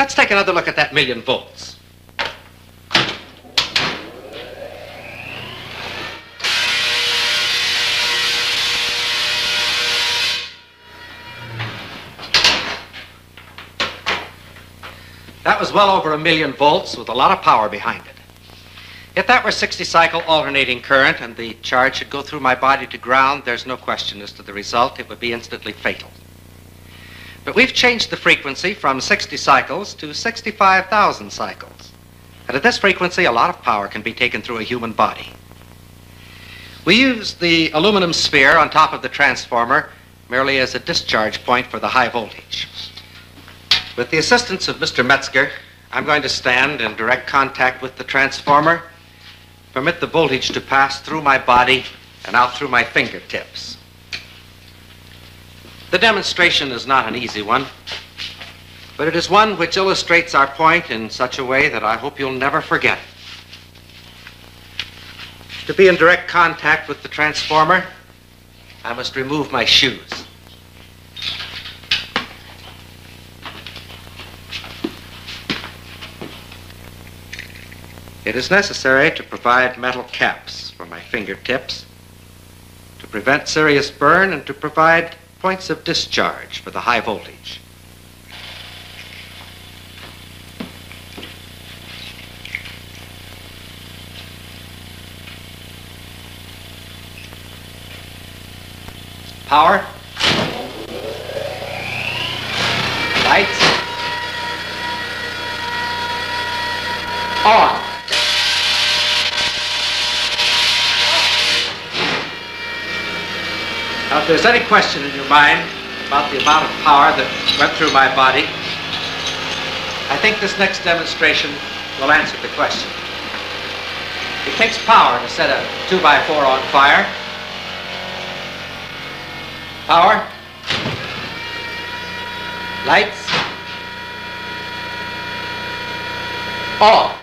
Let's take another look at that 1,000,000 volts. That was well over 1,000,000 volts with a lot of power behind it. If that were 60 cycle alternating current and the charge should go through my body to ground, there's no question as to the result. It would be instantly fatal. But we've changed the frequency from 60 cycles to 65,000 cycles. And at this frequency, a lot of power can be taken through a human body. We use the aluminum sphere on top of the transformer merely as a discharge point for the high voltage. With the assistance of Mr. Metzger, I'm going to stand in direct contact with the transformer, permit the voltage to pass through my body and out through my fingertips. The demonstration is not an easy one, but it is one which illustrates our point in such a way that I hope you'll never forget it. To be in direct contact with the transformer, I must remove my shoes. It is necessary to provide metal caps for my fingertips to prevent serious burn and to provide points of discharge for the high voltage. Power. Lights. On. Now, if there's any question in your mind about the amount of power that went through my body, I think this next demonstration will answer the question. It takes power to set a 2x4 on fire. Power. Lights. Off.